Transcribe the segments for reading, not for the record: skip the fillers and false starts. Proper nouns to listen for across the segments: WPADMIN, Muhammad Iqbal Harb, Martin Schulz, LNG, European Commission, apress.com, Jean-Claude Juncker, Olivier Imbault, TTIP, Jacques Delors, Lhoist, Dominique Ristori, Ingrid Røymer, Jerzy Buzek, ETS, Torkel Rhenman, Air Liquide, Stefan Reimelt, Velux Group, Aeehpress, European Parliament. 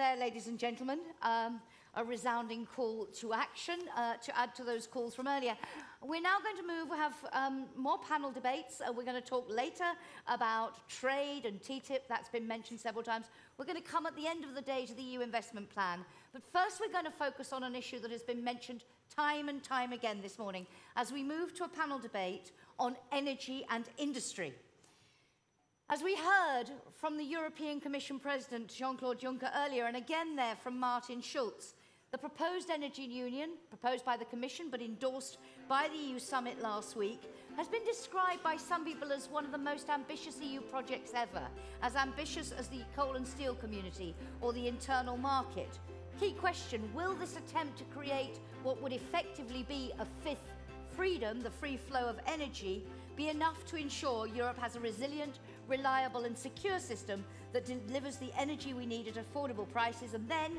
There, ladies and gentlemen, a resounding call to action to add to those calls from earlier. We're now going to move, we have more panel debates. We're going to talk later about trade and TTIP, that's been mentioned several times. We're going to come at the end of the day to the EU investment plan. But first we're going to focus on an issue that has been mentioned time and time again this morning as we move to a panel debate on energy and industry. As we heard from the European Commission President Jean-Claude Juncker earlier, and again there from Martin Schulz, the proposed energy union, proposed by the Commission but endorsed by the EU summit last week, has been described by some people as one of the most ambitious EU projects ever, as ambitious as the coal and steel community or the internal market. Key question, will this attempt to create what would effectively be a fifth freedom, the free flow of energy, be enough to ensure Europe has a resilient, reliable and secure system that delivers the energy we need at affordable prices? And then,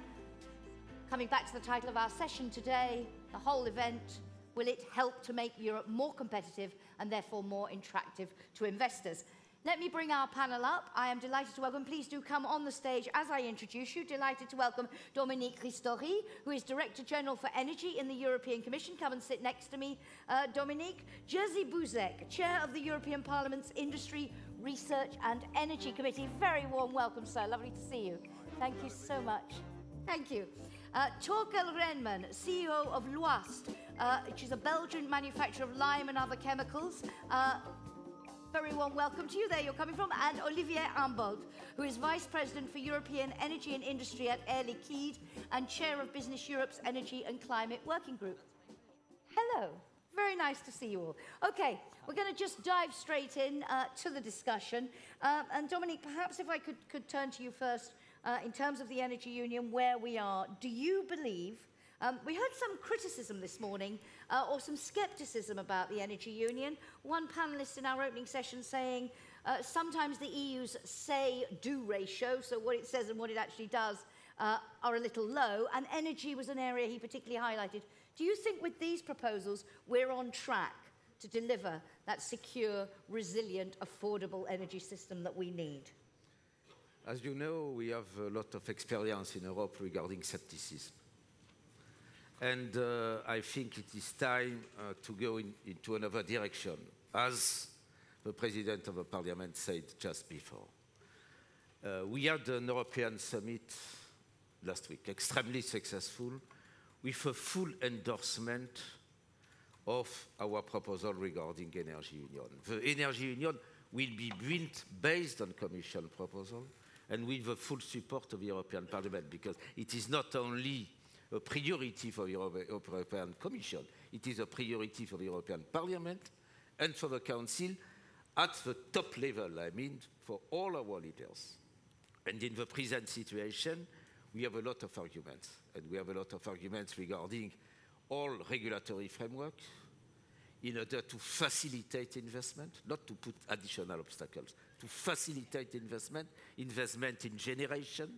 coming back to the title of our session today, the whole event, will it help to make Europe more competitive and therefore more attractive to investors? Let me bring our panel up. I am delighted to welcome, please do come on the stage as I introduce you, delighted to welcome Dominique Ristori, who is Director General for Energy in the European Commission. Come and sit next to me, Dominique. Jerzy Buzek, Chair of the European Parliament's Industry, Research and Energy Committee. Very warm welcome, sir. Lovely to see you. Thank you so much. Thank you. Torkel Rhenman, CEO of Lhoist, which is a Belgian manufacturer of lime and other chemicals. Very warm welcome to you there you're coming from, and Olivier Imbault, who is Vice President for European Energy and Industry at Air Liquide and Chair of Business Europe's Energy and Climate Working Group. Hello, very nice to see you all. Okay, we're going to just dive straight in to the discussion. And Dominique, perhaps if I could turn to you first in terms of the energy union, where we are. Do you believe we heard some criticism this morning, or some scepticism about the energy union. One panellist in our opening session saying sometimes the EU's say-do ratio, so what it says and what it actually does, are a little low, and energy was an area he particularly highlighted. Do you think with these proposals we're on track to deliver that secure, resilient, affordable energy system that we need? As you know, we have a lot of experience in Europe regarding scepticism. And I think it is time to go into another direction, as the President of the Parliament said just before. We had an European summit last week, extremely successful, with a full endorsement of our proposal regarding energy union. The energy union will be built based on Commission proposal and with the full support of the European Parliament, because it is not only a priority for the European Commission. It is a priority for the European Parliament and for the Council at the top level, I mean, for all our leaders. And in the present situation, we have a lot of arguments. And we have a lot of arguments regarding all regulatory framework in order to facilitate investment, not to put additional obstacles, to facilitate investment, investment in generation,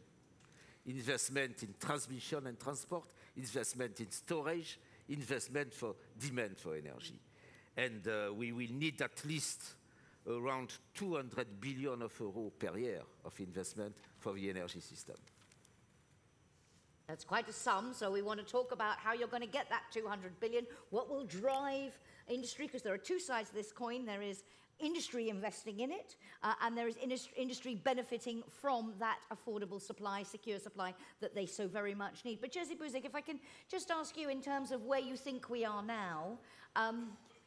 investment in transmission and transport, investment in storage, investment for demand for energy. And we will need at least around 200 billion of euros per year of investment for the energy system. That's quite a sum, so we want to talk about how you're going to get that 200 billion, what will drive industry, because there are two sides to this coin. There is industry investing in it, and there is industry benefiting from that affordable supply, secure supply that they so very much need. But Jerzy Buzek, if I can just ask you in terms of where you think we are now,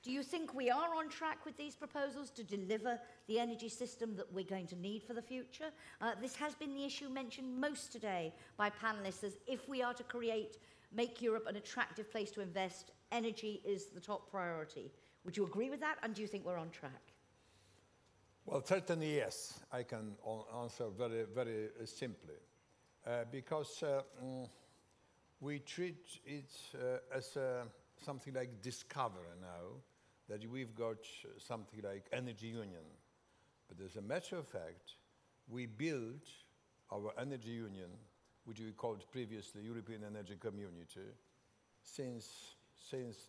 do you think we are on track with these proposals to deliver the energy system that we're going to need for the future? This has been the issue mentioned most today by panellists, as if we are to make Europe an attractive place to invest, energy is the top priority. Would you agree with that, and do you think we're on track? Well, certainly yes. I can answer very, very simply. Because we treat it as something like discovery now, that we've got something like energy union. But as a matter of fact, we build our energy union, which we called previously European Energy Community, since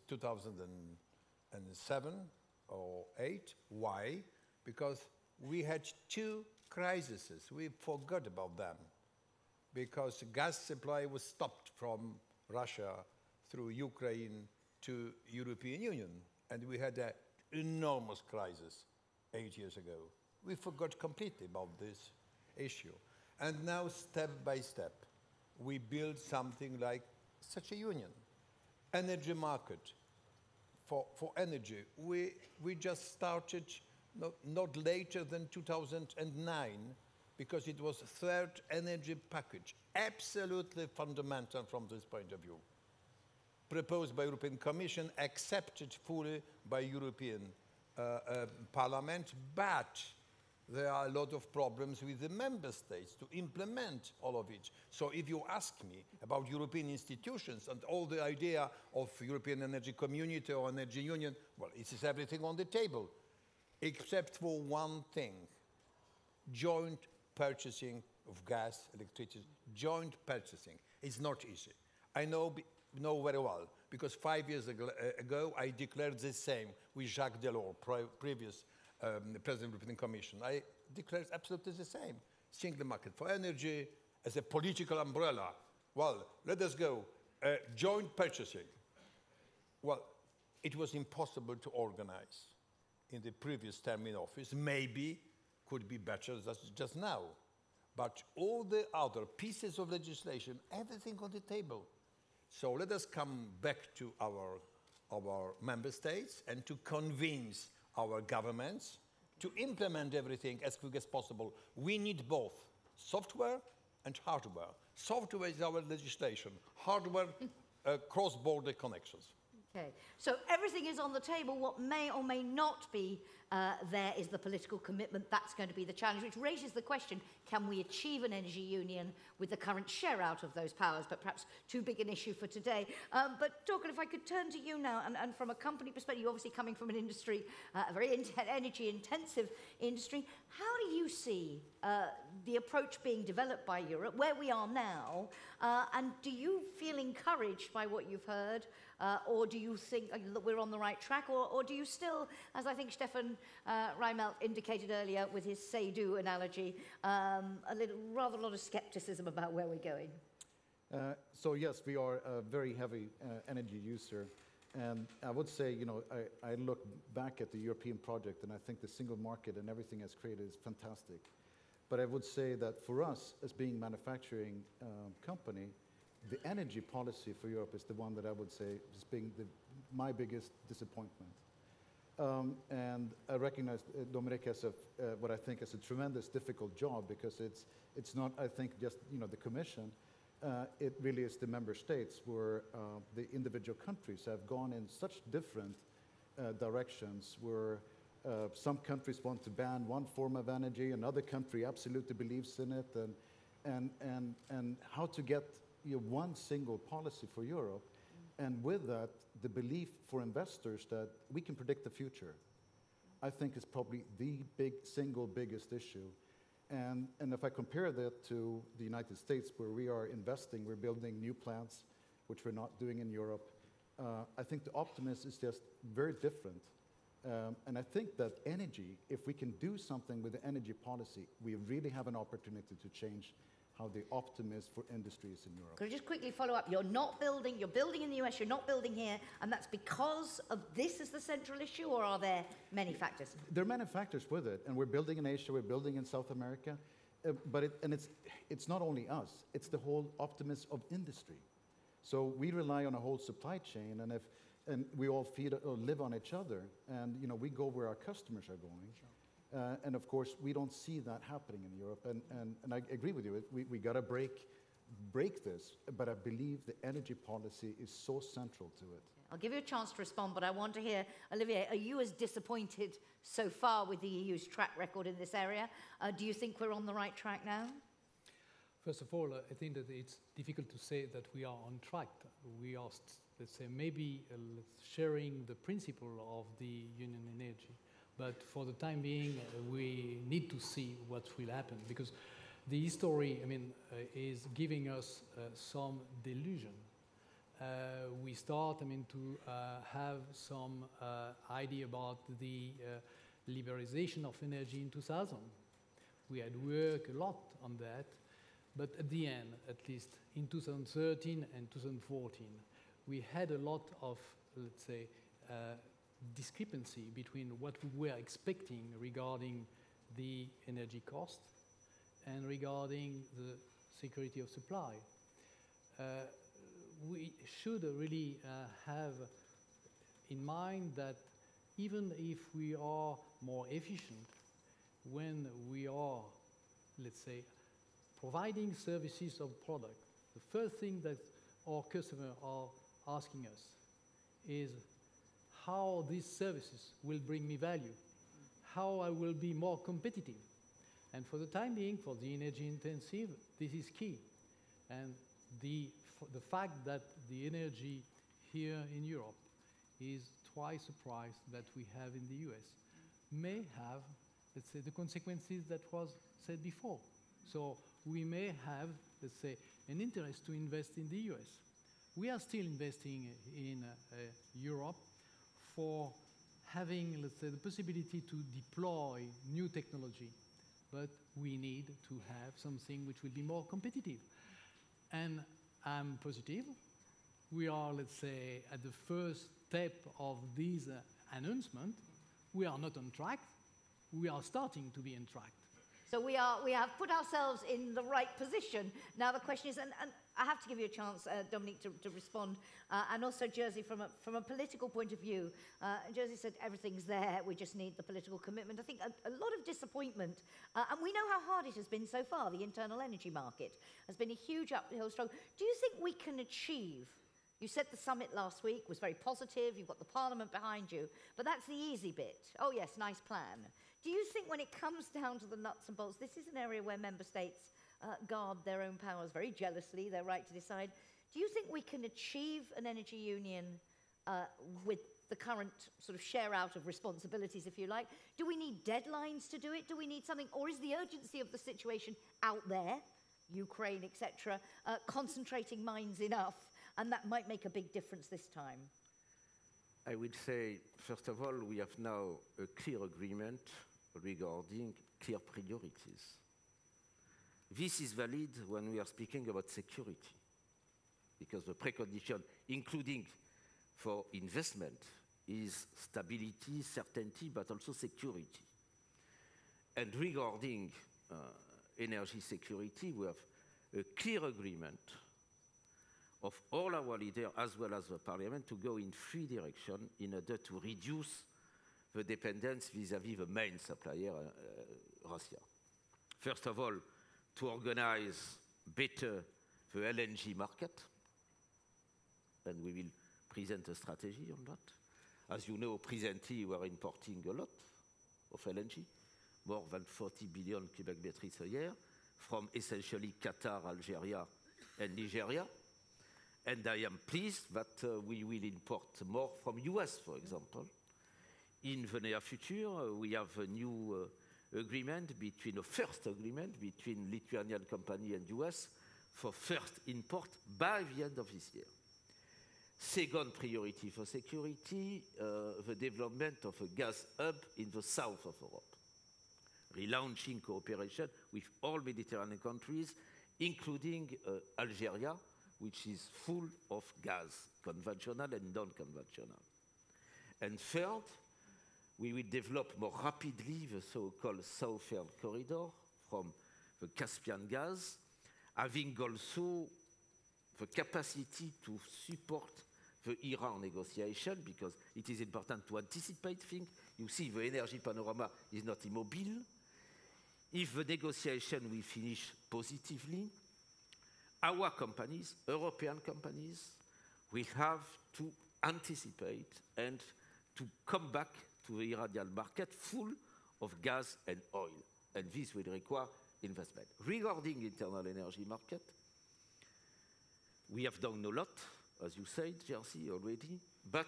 2007 or 8. Why? Because we had two crises. We forgot about them because gas supply was stopped from Russia through Ukraine to European Union. And we had an enormous crisis 8 years ago. We forgot completely about this issue. And now, step by step, we build something like such a union. Energy market for energy. We just started not later than 2009, because it was third energy package, absolutely fundamental from this point of view. Proposed by European Commission, accepted fully by European Parliament, but there are a lot of problems with the member states to implement all of it. So if you ask me about European institutions and all the idea of European Energy Community or Energy Union, well, it is everything on the table, except for one thing, joint purchasing of gas, electricity, joint purchasing. It's not easy. I know very well, because 5 years ago I declared the same with Jacques Delors, previous President of the European Commission. I declared absolutely the same. Single market for energy as a political umbrella. Well, let us go. Joint purchasing. Well, it was impossible to organize in the previous term in office. Maybe could be better than just now. But all the other pieces of legislation, everything on the table. So let us come back to our member states and to convince our governments to implement everything as quick as possible. We need both software and hardware. Software is our legislation, hardware cross-border connections. Okay, so everything is on the table. What may or may not be there is the political commitment. That's going to be the challenge, which raises the question, can we achieve an energy union with the current share out of those powers? But perhaps too big an issue for today. But Torkel, if I could turn to you now, and from a company perspective, you're obviously coming from an industry, a very energy-intensive industry. How do you see the approach being developed by Europe, where we are now? And do you feel encouraged by what you've heard? Or do you think that we're on the right track? Or do you still, as I think Stefan Reimelt indicated earlier with his say-do analogy, rather a lot of scepticism about where we're going? So yes, we are a very heavy energy user. And I would say, you know, I look back at the European project and I think the single market and everything it's created is fantastic. But I would say that for us, as being a manufacturing company, the energy policy for Europe is the one that I would say has been my biggest disappointment. And I recognize Dominique has a, what I think is a tremendous difficult job, because it's not, I think, just the Commission. It really is the member states where the individual countries have gone in such different directions, where some countries want to ban one form of energy, another country absolutely believes in it, and how to get one single policy for Europe, and with that, the belief for investors that we can predict the future, I think is probably the single biggest issue. And if I compare that to the United States, where we are investing, we're building new plants, which we're not doing in Europe, I think the optimism is just very different. And I think that energy, if we can do something with the energy policy, we really have an opportunity to change how the optimism for industries in Europe. Could I just quickly follow up? You're building in the US, you're not building here, and that's because of this is the central issue, or are there many factors? There are many factors with it, and we're building in Asia, we're building in South America, but it's not only us, it's the whole optimism of industry. So we rely on a whole supply chain, and we all feed or live on each other, and we go where our customers are going. Sure. And of course, we don't see that happening in Europe. And I agree with you, we got to break this. But I believe the energy policy is so central to it. I'll give you a chance to respond, but I want to hear, Olivier, are you as disappointed so far with the EU's track record in this area? Do you think we're on the right track now? First of all, I think that it's difficult to say that we are on track. We are, let's say, maybe sharing the principle of the union energy. But for the time being, we need to see what will happen, because the history, I mean, is giving us some delusion. We start, I mean, to have some idea about the liberalization of energy in 2000. We had worked a lot on that, But at the end, at least in 2013 and 2014, we had a lot of, let's say, discrepancy between what we were expecting regarding the energy cost and regarding the security of supply. We should really have in mind that even if we are more efficient, when we are, let's say, providing services or product, the first thing that our customers are asking us is how these services will bring me value, how I will be more competitive. And for the time being, for the energy intensive, this is key. And the fact that the energy here in Europe is twice the price that we have in the US may have, let's say, the consequences that was said before. So we may have, let's say, an interest to invest in the US. We are still investing in Europe for having, let's say, the possibility to deploy new technology, but we need to have something which will be more competitive. And I'm positive. We are, let's say, at the first step of this announcement. We are not on track. We are starting to be on track. So we have put ourselves in the right position. Now the question is, and I have to give you a chance, Dominique, to respond, and also Jerzy, from a political point of view. Jerzy said everything's there, we just need the political commitment. I think a lot of disappointment, and we know how hard it has been so far. The internal energy market has been a huge uphill struggle. Do you think we can achieve? You said the summit last week was very positive, you've got the Parliament behind you, but that's the easy bit. Oh yes, nice plan. Do you think when it comes down to the nuts and bolts, this is an area where member states guard their own powers very jealously, their right to decide. Do you think we can achieve an energy union with the current sort of share out of responsibilities, if you like? Do we need deadlines to do it? Do we need something, or is the urgency of the situation out there, Ukraine, etc., concentrating minds enough, and that might make a big difference this time? I would say, first of all, we have now a clear agreement regarding clear priorities. This is valid when we are speaking about security, because the precondition, including for investment, is stability, certainty, but also security. And regarding energy security, we have a clear agreement of all our leaders, as well as the Parliament, to go in three directions in order to reduce the dependence vis-à-vis the main supplier, Russia. First of all, to organize better the LNG market, and we will present a strategy on that. As you know, presently we are importing a lot of LNG, more than 40 billion cubic meters a year, from essentially Qatar, Algeria, and Nigeria. And I am pleased that we will import more from US, for example. In the near future, we have a new first agreement between Lithuanian company and US for first import by the end of this year. Second priority for security, the development of a gas hub in the south of Europe. Relaunching cooperation with all Mediterranean countries, including Algeria, which is full of gas, conventional and non-conventional. And third, we will develop more rapidly the so-called Southern Corridor from the Caspian gas, having also the capacity to support the Iran negotiation, because it is important to anticipate things. You see, the energy panorama is not immobile. If the negotiation will finish positively, our companies, European companies, will have to anticipate and to come back to the Iranian market full of gas and oil. And this will require investment. Regarding internal energy market, we have done a lot, as you said, Jerzy, already, but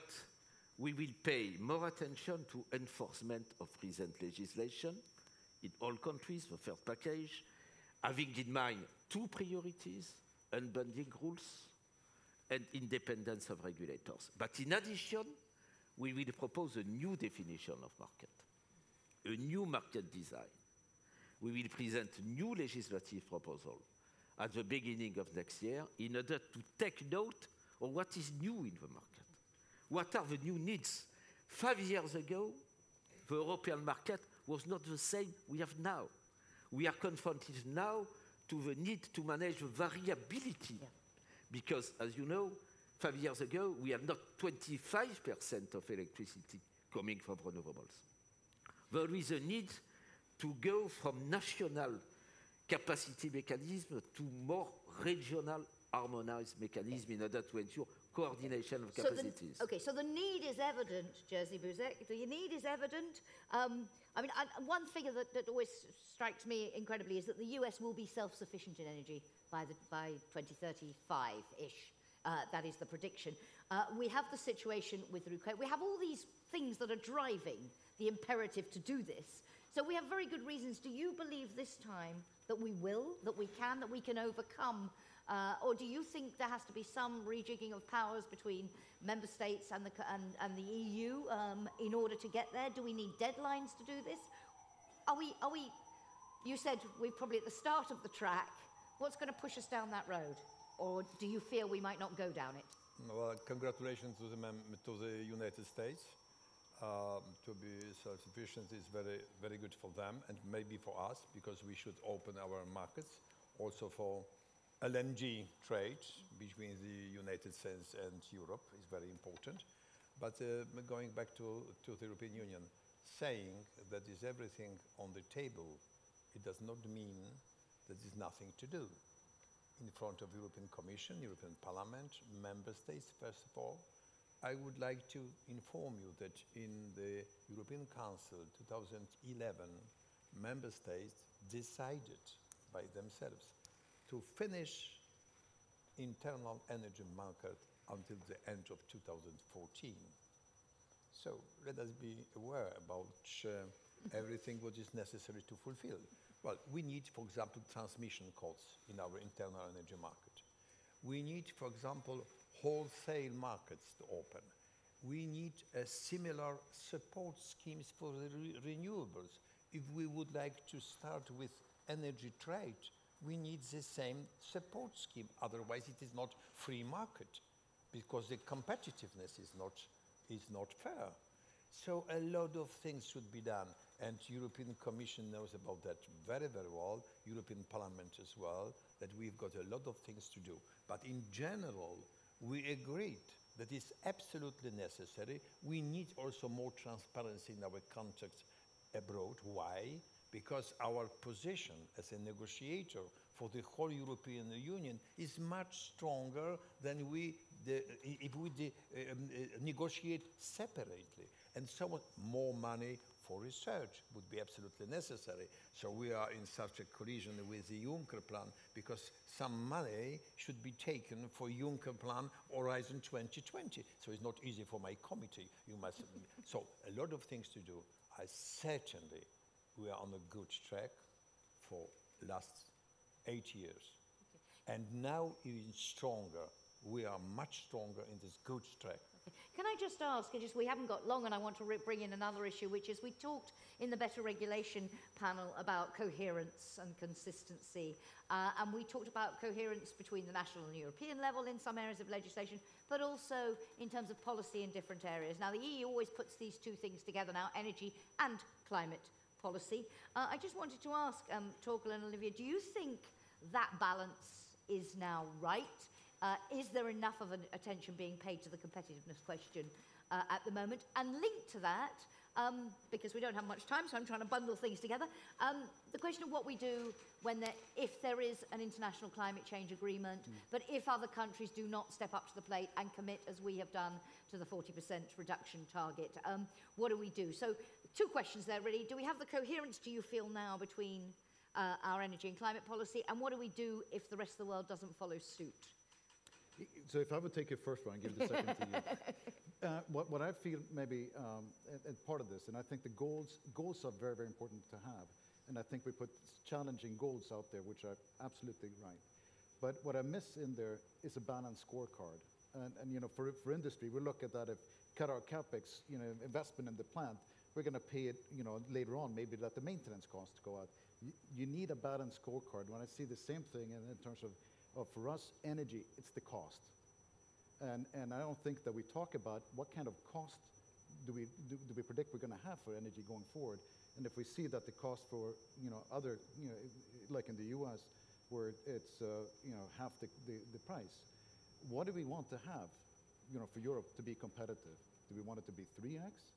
we will pay more attention to enforcement of recent legislation in all countries, the third package, having in mind two priorities, unbundling rules and independence of regulators. But in addition, we will propose a new definition of market, a new market design. We will present new legislative proposal at the beginning of next year in order to take note of what is new in the market. What are the new needs? 5 years ago, the European market was not the same we have now. We are confronted now to the need to manage variability. Yeah. Because, as you know, 5 years ago, we had not 25% of electricity coming from renewables. There is a need to go from national capacity mechanism to more regional harmonized mechanism in order to ensure coordination of capacities. So the need is evident, Jerzy Buzek. The need is evident. I mean, one figure that always strikes me incredibly is that the US will be self-sufficient in energy by 2035-ish. That is the prediction. We have the situation with Ukraine. We have all these things that are driving the imperative to do this. So we have very good reasons. Do you believe this time that we will, that we can overcome? Or do you think there has to be some rejigging of powers between member states and the EU in order to get there? Do we need deadlines to do this? Are we? You said we're probably at the start of the track. What's going to push us down that road? Or do you fear we might not go down it? Well, congratulations to the United States. To be self-sufficient is very, very good for them and maybe for us, because we should open our markets also for LNG trade between the United States and Europe is very important. But going back to the European Union, saying that is everything on the table, it does not mean that there's nothing to do. In front of European Commission, European Parliament, Member States, first of all, I would like to inform you that in the European Council 2011, Member States decided by themselves to finish internal energy market until the end of 2014. So let us be aware about everything what is necessary to fulfill. Well, we need, for example, transmission codes in our internal energy market. We need, for example, wholesale markets to open. We need similar support schemes for the renewables. If we would like to start with energy trade, we need the same support scheme. Otherwise, it is not free market, because the competitiveness is not fair. So a lot of things should be done, and European Commission knows about that very, very well, European Parliament as well, that we've got a lot of things to do. But in general, we agreed that it's absolutely necessary. We need also more transparency in our contracts abroad. Why? Because our position as a negotiator for the whole European Union is much stronger than if we negotiate separately. And so more money for research would be absolutely necessary. So we are in such a collision with the Juncker plan, because some money should be taken for Juncker plan Horizon 2020. So it's not easy for my committee. You must. So a lot of things to do. I certainly. We are on a good track for last 8 years. Okay. And now it is stronger. We are much stronger in this good track. Okay. Can I just ask, we haven't got long, and I want to bring in another issue, which is we talked in the Better Regulation panel about coherence and consistency. And we talked about coherence between the national and European level in some areas of legislation, but also in terms of policy in different areas. Now, the EU always puts these two things together now, energy and climate policy. I just wanted to ask Torkel and Olivier, do you think that balance is now right? Is there enough of an attention being paid to the competitiveness question at the moment? And linked to that, because we don't have much time, so I'm trying to bundle things together, the question of what we do when if there is an international climate change agreement, but if other countries do not step up to the plate and commit, as we have done, to the 40% reduction target, what do we do? So two questions there, really. Do we have the coherence, do you feel now, between our energy and climate policy, and what do we do if the rest of the world doesn't follow suit? So if I would take your first one and give the second to you. What I feel maybe, and part of this, and I think the goals are very, very important to have, and I think we put challenging goals out there, which are absolutely right. But what I miss in there is a balanced scorecard. And you know, for industry, we look at that, if cut our capex, investment in the plant, we're going to pay it, later on, maybe let the maintenance costs go out. you need a balanced scorecard. When I see the same thing in terms of, for us, energy, it's the cost. And I don't think that we talk about what kind of cost do we predict we're going to have for energy going forward. And if we see that the cost for, other, like in the U.S., where it's, half the price, what do we want to have, for Europe to be competitive? Do we want it to be 3x,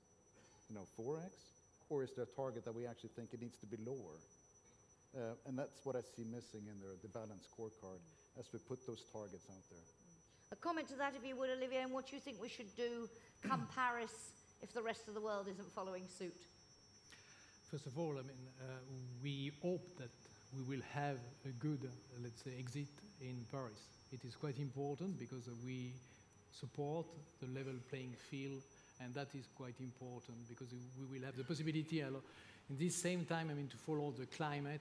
4x? Or is there a target that we actually think it needs to be lower? And that's what I see missing in there, the balanced scorecard, as we put those targets out there. A comment to that, if you would, Olivier, and what you think we should do come Paris if the rest of the world isn't following suit? First of all, I mean, we hope that we will have a good, let's say, exit in Paris. It is quite important because we support the level playing field, and that is quite important because we will have the possibility in this same time, I mean, to follow the climate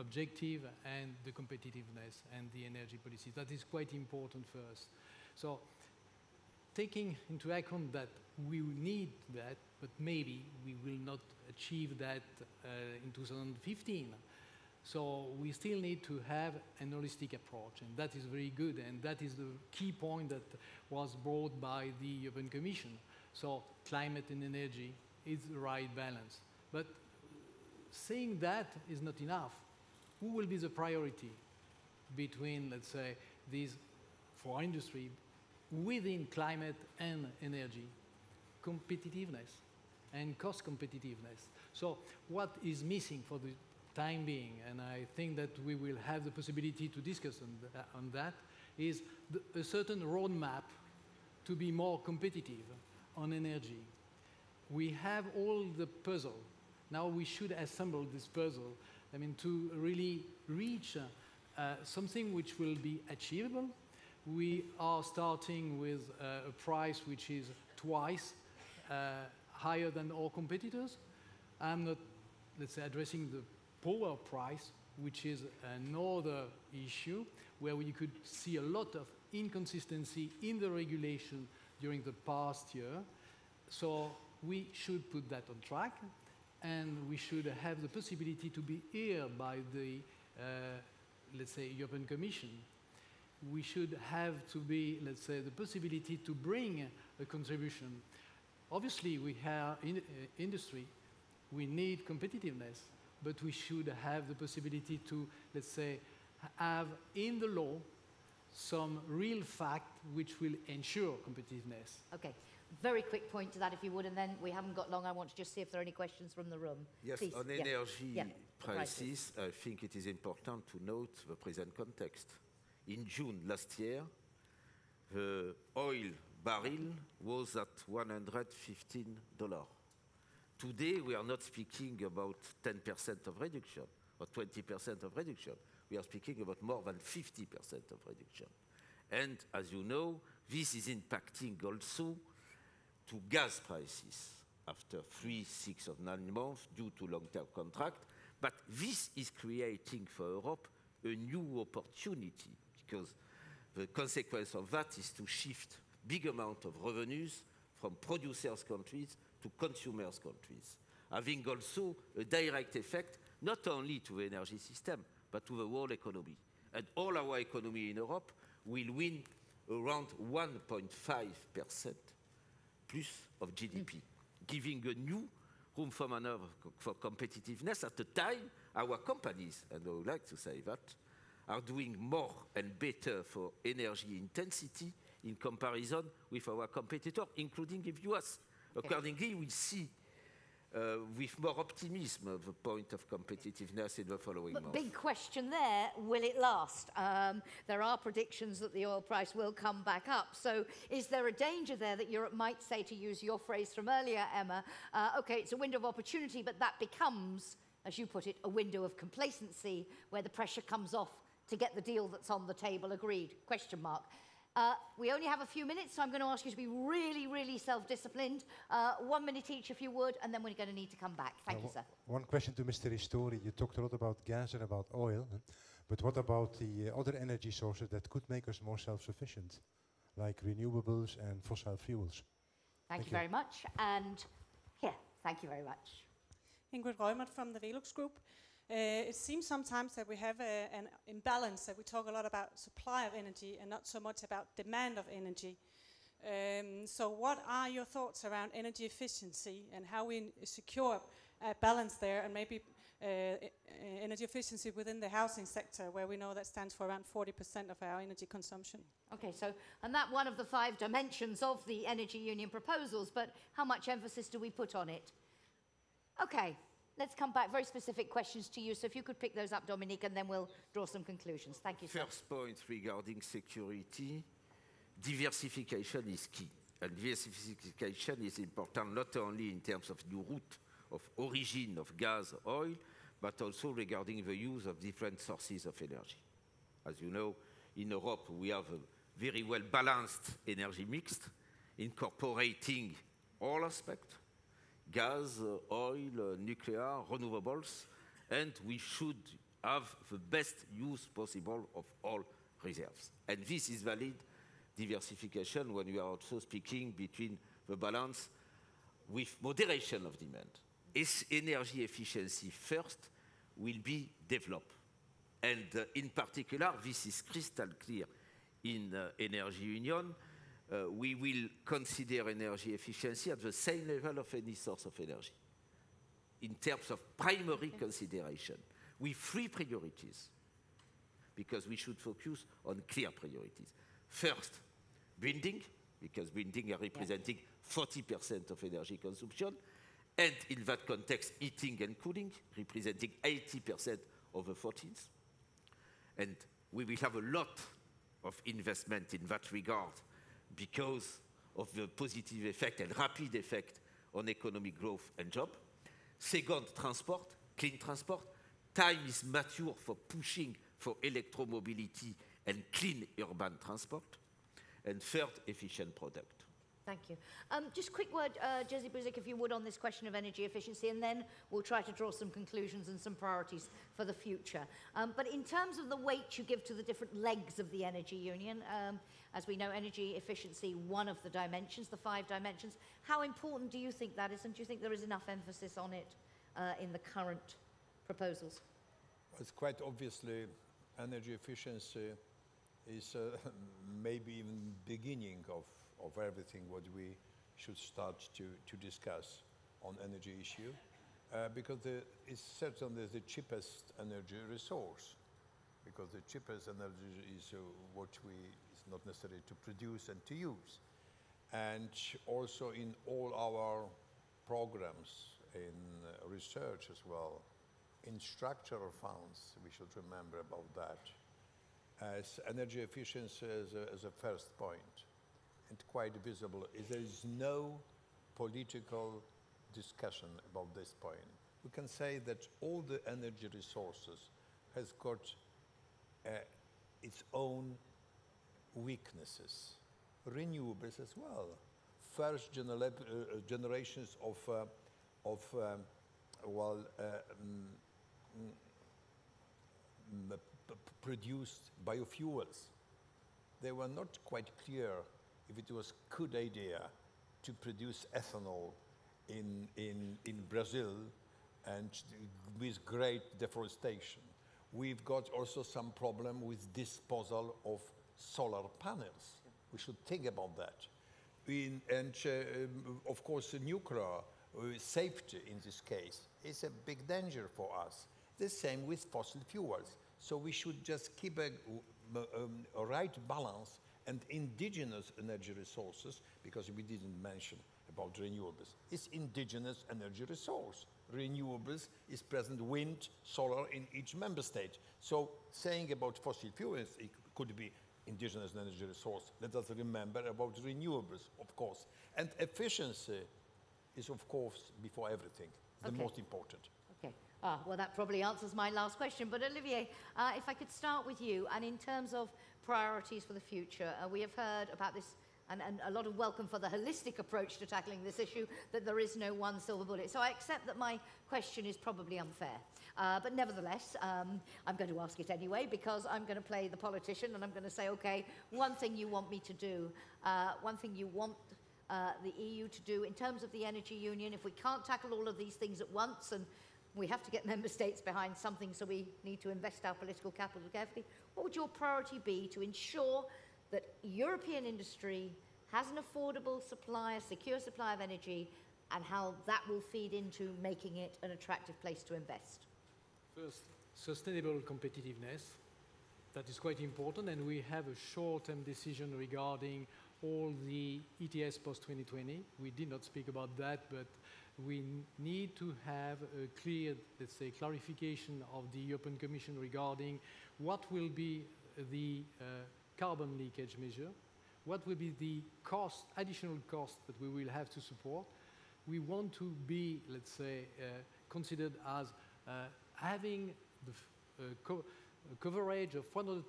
objective and the competitiveness and the energy policy. That is quite important for us. So taking into account that we need that, but maybe we will not achieve that in 2015. So we still need to have an holistic approach, and that is very good, and that is the key point that was brought by the European Commission. So climate and energy is the right balance. But saying that is not enough. Who will be the priority between, let's say, these for industry within climate and energy? Competitiveness and cost competitiveness. So what is missing for the time being, and I think that we will have the possibility to discuss on that, is a certain roadmap to be more competitive on energy. We have all the puzzle. Now we should assemble this puzzle, I mean, to really reach something which will be achievable. We are starting with a price which is twice higher than our competitors. I'm not, let's say, addressing the power price, which is another issue where we could see a lot of inconsistency in the regulation during the past year. So we should put that on track, and we should have the possibility to be heard by the, let's say, European Commission. We should have to be, let's say, the possibility to bring a contribution. Obviously, we have industry, we need competitiveness, but we should have the possibility to, let's say, have in the law some real fact which will ensure competitiveness. Okay, very quick point to that, if you would, and then we haven't got long. I want to just see if there are any questions from the room. Yes, please. On energy prices, I think it is important to note the present context. In June last year, the oil barrel was at $115. Today, we are not speaking about 10% of reduction or 20% of reduction. We are speaking about more than 50% of reduction. And as you know, this is impacting also to gas prices after 3, 6, or 9 months due to long-term contract. But this is creating for Europe a new opportunity, because the consequence of that is to shift big amount of revenues from producers' countries to consumers' countries, having also a direct effect not only to the energy system, but to the world economy. And all our economy in Europe will win around 1.5% plus of GDP, giving a new room for maneuver for competitiveness at the time our companies, and I would like to say that, are doing more and better for energy intensity in comparison with our competitor, including the US. Accordingly, we see with more optimism the point of competitiveness in the following months. Big question there, will it last? There are predictions that the oil price will come back up. So is there a danger there that Europe might say, to use your phrase from earlier, Emma, okay, it's a window of opportunity, but that becomes, as you put it, a window of complacency where the pressure comes off to get the deal that's on the table agreed? Question mark. We only have a few minutes, so I'm going to ask you to be really, really self-disciplined. 1 minute each, if you would, and then we're going to need to come back. Thank you, sir. One question to Mr. Ristori. You talked a lot about gas and about oil, but what about the other energy sources that could make us more self-sufficient, like renewables and fossil fuels? Thank you very much. And, yeah, thank you very much. Ingrid Røymer from the Velux Group. It seems sometimes that we have an imbalance, that we talk a lot about supply of energy and not so much about demand of energy. So what are your thoughts around energy efficiency and how we secure a balance there, and maybe energy efficiency within the housing sector, where we know that stands for around 40% of our energy consumption? Okay, so, and that one of the 5 dimensions of the energy union proposals, but how much emphasis do we put on it? Okay, let's come back, very specific questions to you, so if you could pick those up, Dominique, and then we'll draw some conclusions. Thank you. First point regarding security, diversification is key, and diversification is important not only in terms of new route of origin of gas, oil, but also regarding the use of different sources of energy. As you know, in Europe, we have a very well-balanced energy mix, incorporating all aspects, gas, oil, nuclear, renewables, and we should have the best use possible of all reserves. And this is valid diversification when we are also speaking between the balance with moderation of demand. Energy efficiency first will be developed. And in particular, this is crystal clear in the energy union. We will consider energy efficiency at the same level of any source of energy in terms of primary consideration, with 3 priorities, because we should focus on clear priorities. First, building, because buildings are representing 40% of energy consumption, and in that context, heating and cooling, representing 80% of the 14th. And we will have a lot of investment in that regard because of the positive effect and rapid effect on economic growth and job. Second, transport, clean transport. Time is mature for pushing for electromobility and clean urban transport. And third, efficient product. Thank you. Just quick word, Jerzy Buzek, if you would, on this question of energy efficiency, and then we'll try to draw some conclusions and some priorities for the future. But in terms of the weight you give to the different legs of the energy union, as we know, energy efficiency, one of the dimensions, the 5 dimensions, how important do you think that is, and do you think there is enough emphasis on it in the current proposals? It's quite obviously energy efficiency is maybe even beginning of everything what we should start to discuss on energy issue, because it's certainly the cheapest energy resource, because the cheapest energy is is not necessary to produce and to use. And also in all our programs, in research as well, in structural funds, we should remember about that, as energy efficiency as a first point, and quite visible. There is no political discussion about this point. We can say that all the energy resources has got its own weaknesses. Renewables as well. First generations of produced biofuels. They were not quite clear if it was a good idea to produce ethanol in Brazil and with great deforestation. We've got also some problem with disposal of solar panels. We should think about that. Of course, nuclear safety in this case is a big danger for us. The same with fossil fuels. So we should just keep a right balance and indigenous energy resources, because we didn't mention about renewables. It's indigenous energy resource. Renewables is present wind, solar in each member state. So saying about fossil fuels, it could be indigenous energy resource. Let us remember about renewables, of course. And efficiency is, of course, before everything, the most important. Okay. Ah, well, that probably answers my last question. But Olivier, if I could start with you, and in terms of priorities for the future, we have heard about this, and a lot of welcome for the holistic approach to tackling this issue, that there is no one silver bullet. So I accept that my question is probably unfair. But nevertheless, I'm going to ask it anyway, because I'm going to play the politician, and I'm going to say, okay, one thing you want me to do, one thing you want the EU to do in terms of the energy union, if we can't tackle all of these things at once, and we have to get member states behind something, so we need to invest our political capital carefully. What would your priority be to ensure that European industry has an affordable supply, a secure supply of energy, and how that will feed into making it an attractive place to invest? First, sustainable competitiveness. That is quite important, and we have a short-term decision regarding all the ETS post-2020. We did not speak about that, but we need to have a clear, let's say, clarification of the European Commission regarding what will be the carbon leakage measure, what will be the cost, additional cost that we will have to support. We want to be, let's say, considered as having the coverage of 100%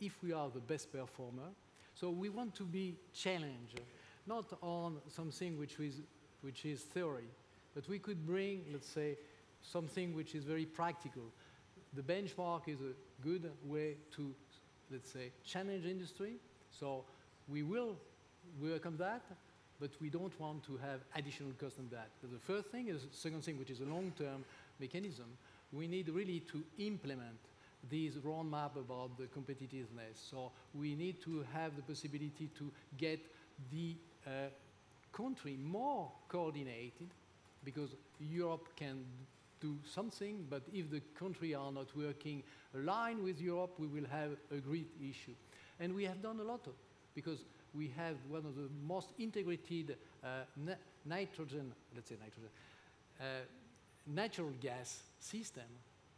if we are the best performer. So we want to be challenged, not on something which is theory, but we could bring, let's say, something which is very practical. The benchmark is a good way to, let's say, challenge industry. So we will work on that, but we don't want to have additional cost on that. But the first thing is, second thing, which is a long-term mechanism, we need really to implement this roadmap about the competitiveness. So we need to have the possibility to get the country more coordinated, because Europe can do something, but if the country are not working aligned with Europe, we will have a great issue. And we have done a lot, because we have one of the most integrated natural gas system.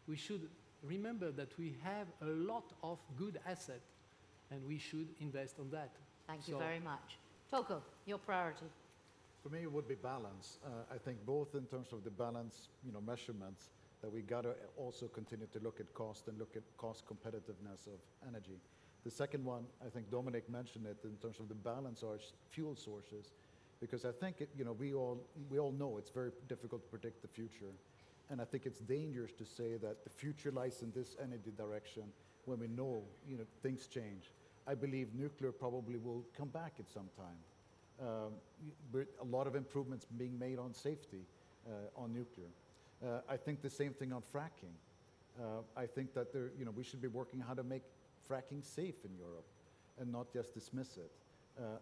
We should remember that we have a lot of good assets, and we should invest on that. Thank you very much. Torkel, your priority? For me, it would be balance. I think both in terms of the balance, measurements, that we got to also continue to look at cost and look at cost competitiveness of energy. The second one, I think Dominic mentioned it in terms of the balance of fuel sources, because I think we all know it's very difficult to predict the future. And I think it's dangerous to say that the future lies in this energy direction when we know, things change. I believe nuclear probably will come back at some time. But a lot of improvements being made on safety on nuclear. I think the same thing on fracking. I think that there, we should be working how to make fracking safe in Europe and not just dismiss it.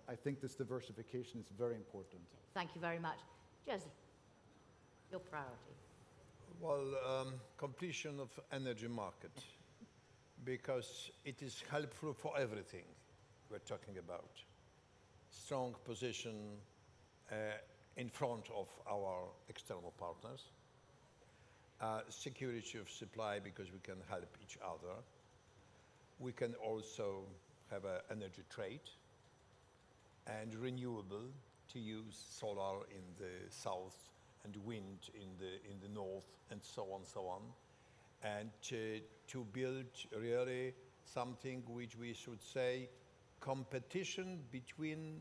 I think this diversification is very important. Thank you very much. Jerzy, your priority? Well, completion of energy market, because it is helpful for everything we're talking about. Strong position in front of our external partners. Security of supply, because we can help each other. We can also have an energy trade, and renewable, to use solar in the south and wind in the north, and so on, and to build really something which we should say competition between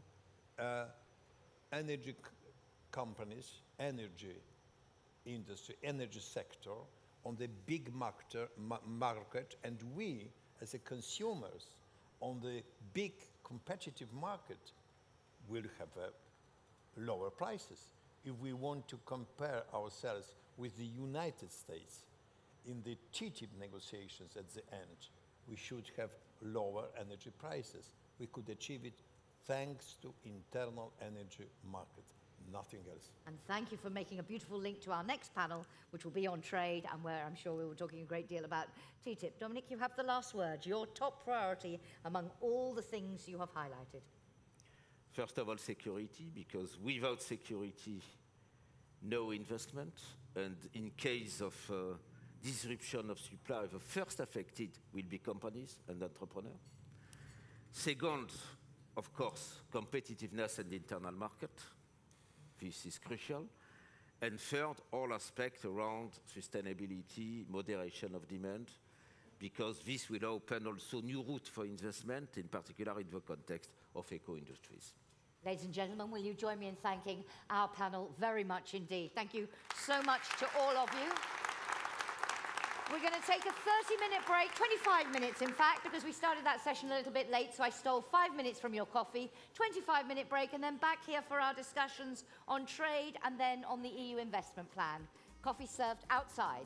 energy companies, energy industry, energy sector on the big market, and we as the consumers on the big competitive market will have lower prices. If we want to compare ourselves with the United States in the TTIP negotiations at the end, we should have lower energy prices. We could achieve it thanks to internal energy market, nothing else. And thank you for making a beautiful link to our next panel, which will be on trade, and where I'm sure we were talking a great deal about TTIP. Dominique, you have the last word, your top priority among all the things you have highlighted. First of all, security, because without security, no investment. And in case of disruption of supply, the first affected will be companies and entrepreneurs. Second, of course, competitiveness and the internal market. This is crucial. And third, all aspects around sustainability, moderation of demand, because this will open also new routes for investment, in particular in the context of eco-industries. Ladies and gentlemen, will you join me in thanking our panel very much indeed. Thank you so much to all of you. We're going to take a 30-minute break, 25 minutes in fact, because we started that session a little bit late, so I stole 5 minutes from your coffee. 25-minute break, and then back here for our discussions on trade and then on the EU investment plan. coffee served outside.